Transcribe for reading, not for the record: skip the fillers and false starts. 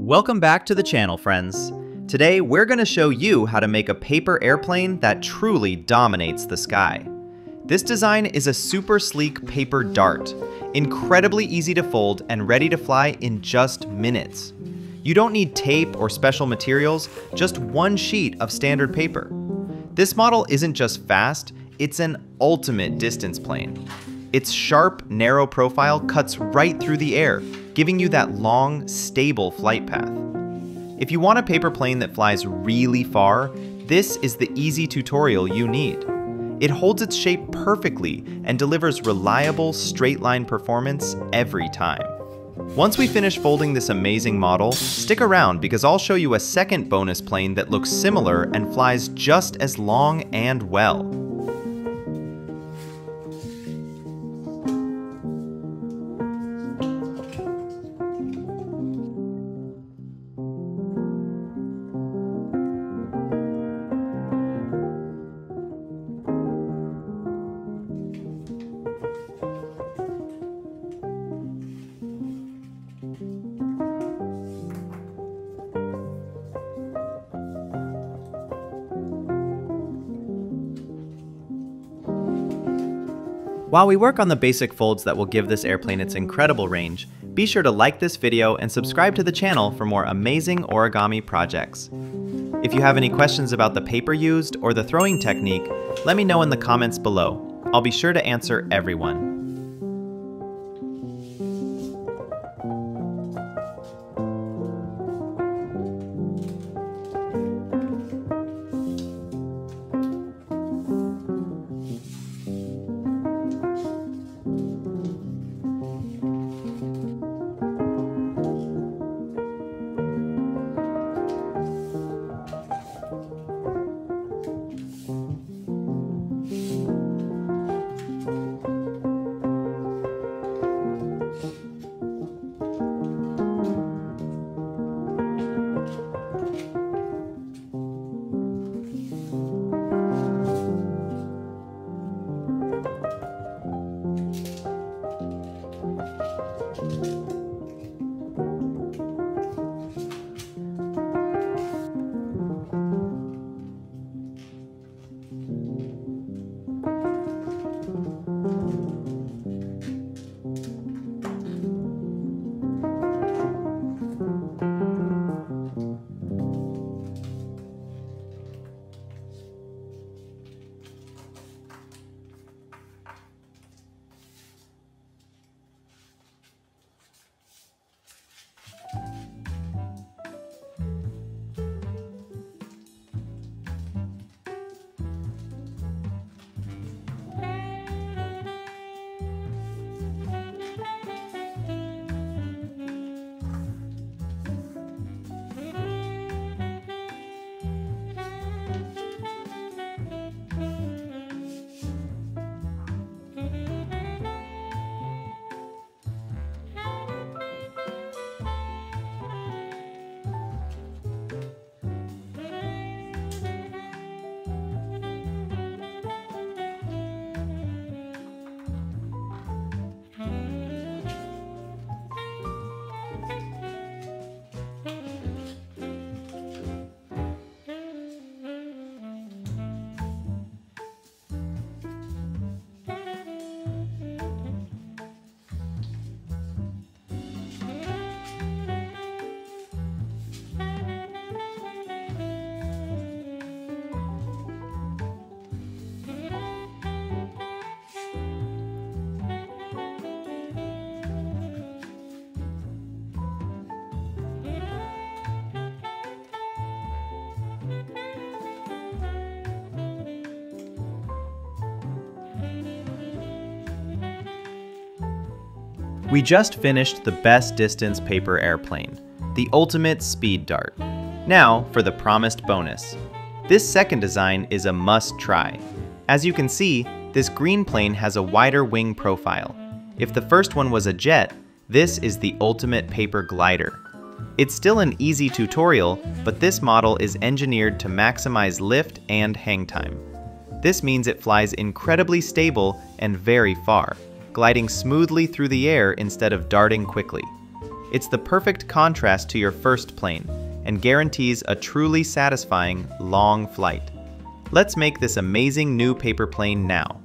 Welcome back to the channel, friends. Today we're going to show you how to make a paper airplane that truly dominates the sky. This design is a super sleek paper dart, incredibly easy to fold and ready to fly in just minutes. You don't need tape or special materials, just one sheet of standard paper. This model isn't just fast, it's an ultimate distance plane. Its sharp, narrow profile cuts right through the air, giving you that long, stable flight path. If you want a paper plane that flies really far, this is the easy tutorial you need. It holds its shape perfectly and delivers reliable, straight-line performance every time. Once we finish folding this amazing model, stick around because I'll show you a second bonus plane that looks similar and flies just as long and well. While we work on the basic folds that will give this airplane its incredible range, be sure to like this video and subscribe to the channel for more amazing origami projects. If you have any questions about the paper used or the throwing technique, let me know in the comments below. I'll be sure to answer everyone. We just finished the best distance paper airplane, the ultimate speed dart. Now for the promised bonus. This second design is a must try. As you can see, this green plane has a wider wing profile. If the first one was a jet, this is the ultimate paper glider. It's still an easy tutorial, but this model is engineered to maximize lift and hang time. This means it flies incredibly stable and very far, gliding smoothly through the air instead of darting quickly. It's the perfect contrast to your first plane and guarantees a truly satisfying, long flight. Let's make this amazing new paper plane now.